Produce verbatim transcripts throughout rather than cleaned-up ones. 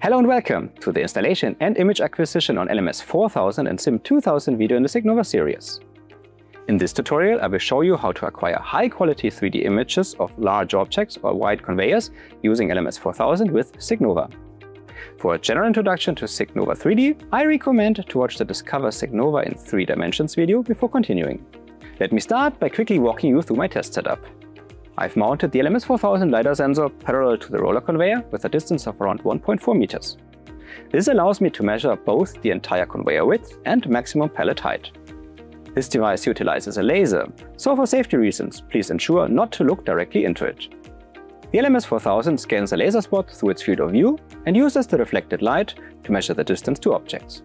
Hello and welcome to the installation and image acquisition on L M S four thousand and SIM two thousand video in the SICK Nova series. In this tutorial, I will show you how to acquire high-quality three D images of large objects or wide conveyors using L M S four thousand with SICK Nova. For a general introduction to SICK Nova three D, I recommend to watch the Discover SICK Nova in three Dimensions video before continuing. Let me start by quickly walking you through my test setup. I've mounted the L M S four thousand LiDAR sensor parallel to the roller conveyor with a distance of around one point four meters. This allows me to measure both the entire conveyor width and maximum pallet height. This device utilizes a laser, so for safety reasons, please ensure not to look directly into it. The L M S four thousand scans a laser spot through its field of view and uses the reflected light to measure the distance to objects.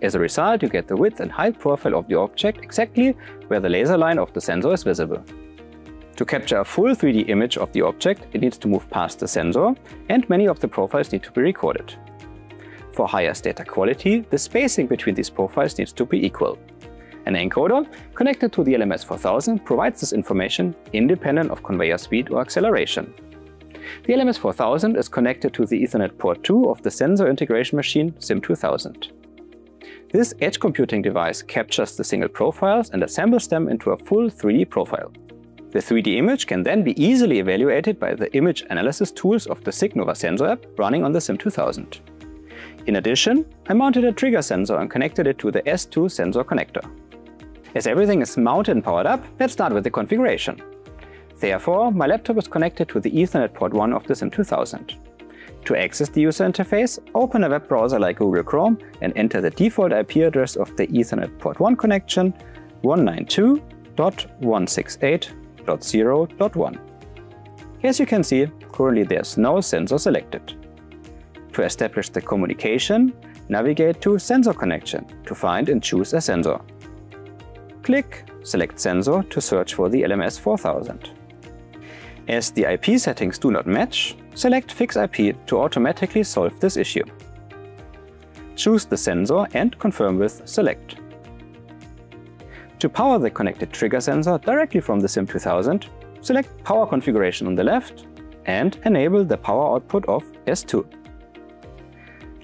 As a result, you get the width and height profile of the object exactly where the laser line of the sensor is visible. To capture a full three D image of the object, it needs to move past the sensor, and many of the profiles need to be recorded. For highest data quality, the spacing between these profiles needs to be equal. An encoder connected to the L M S four thousand provides this information independent of conveyor speed or acceleration. The L M S four thousand is connected to the Ethernet port two of the sensor integration machine SIM two thousand. This edge computing device captures the single profiles and assembles them into a full three D profile. The three D image can then be easily evaluated by the image analysis tools of the SICK Nova sensor app running on the SIM two thousand. In addition, I mounted a trigger sensor and connected it to the S two sensor connector. As everything is mounted and powered up, let's start with the configuration. Therefore, my laptop is connected to the Ethernet port one of the SIM two thousand. To access the user interface, open a web browser like Google Chrome and enter the default I P address of the Ethernet port one connection one ninety-two dot one sixty-eight dot zero dot one. As you can see, currently there's no sensor selected. To establish the communication, navigate to Sensor Connection to find and choose a sensor. Click Select Sensor to search for the L M S four thousand. As the I P settings do not match, select Fix I P to automatically solve this issue. Choose the sensor and confirm with Select. To power the connected trigger sensor directly from the SIM two thousand, select Power Configuration on the left and enable the power output of S two.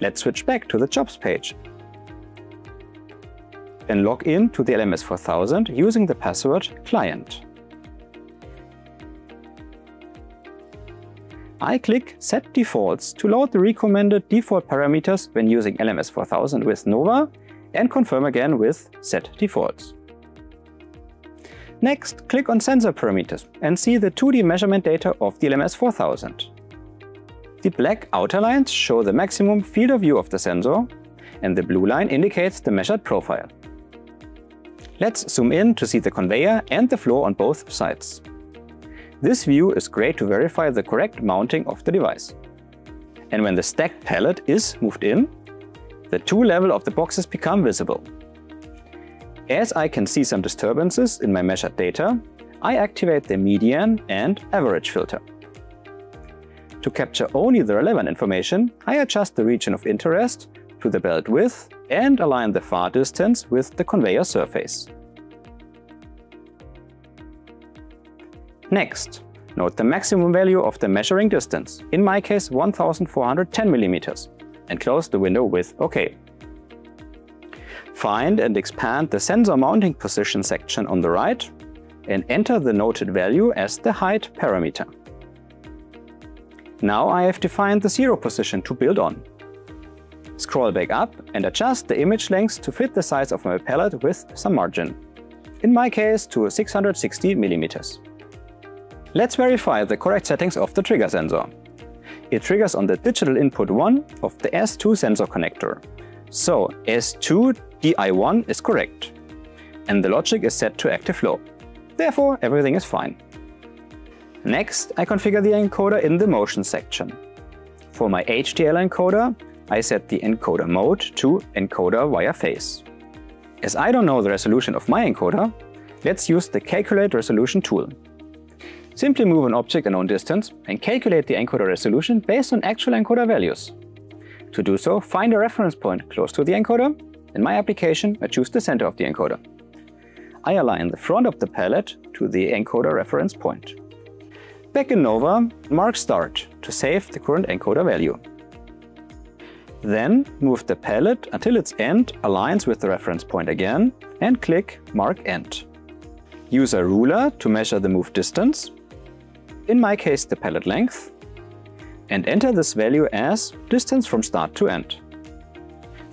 Let's switch back to the Jobs page and log in to the L M S four thousand using the password Client. I click Set Defaults to load the recommended default parameters when using L M S four thousand with Nova and confirm again with Set Defaults. Next, click on Sensor Parameters and see the two D measurement data of the L M S four thousand. The black outer lines show the maximum field of view of the sensor, and the blue line indicates the measured profile. Let's zoom in to see the conveyor and the flow on both sides. This view is great to verify the correct mounting of the device. And when the stacked pallet is moved in, the two levels of the boxes become visible. As I can see some disturbances in my measured data, I activate the median and average filter. To capture only the relevant information, I adjust the region of interest to the belt width and align the far distance with the conveyor surface. Next, note the maximum value of the measuring distance, in my case one thousand four hundred ten millimeters, and close the window with OK. Find and expand the sensor mounting position section on the right and enter the noted value as the height parameter. Now I have defined the zero position to build on. Scroll back up and adjust the image length to fit the size of my pallet with some margin, in my case to six hundred sixty millimeters. Let's verify the correct settings of the trigger sensor. It triggers on the digital input one of the S two sensor connector. So S two D I one is correct, and the logic is set to active low. Therefore, everything is fine. Next, I configure the encoder in the motion section. For my H D L encoder, I set the encoder mode to encoder via phase. As I don't know the resolution of my encoder, let's use the Calculate Resolution tool. Simply move an object a known distance and calculate the encoder resolution based on actual encoder values. To do so, find a reference point close to the encoder. In my application, I choose the center of the encoder. I align the front of the pallet to the encoder reference point. Back in Nova, mark Start to save the current encoder value. Then move the palette until its end aligns with the reference point again and click Mark End. Use a ruler to measure the move distance, in my case the palette length, and enter this value as distance from start to end.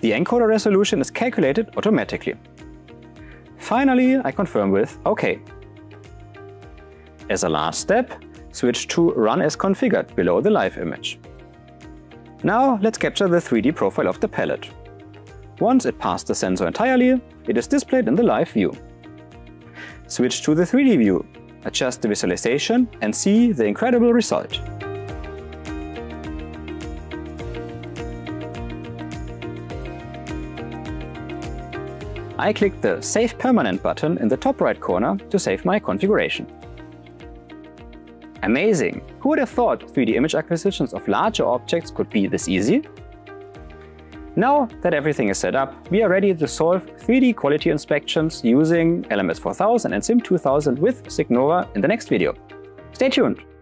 The encoder resolution is calculated automatically. Finally, I confirm with OK. As a last step, switch to Run as configured below the live image. Now let's capture the three D profile of the palette. Once it passed the sensor entirely, it is displayed in the live view. Switch to the three D view, adjust the visualization and see the incredible result. I click the Save Permanent button in the top right corner to save my configuration. Amazing! Who would have thought three D image acquisitions of larger objects could be this easy? Now that everything is set up, we are ready to solve three D quality inspections using L M S four thousand and SIM two thousand with SICK Nova in the next video. Stay tuned!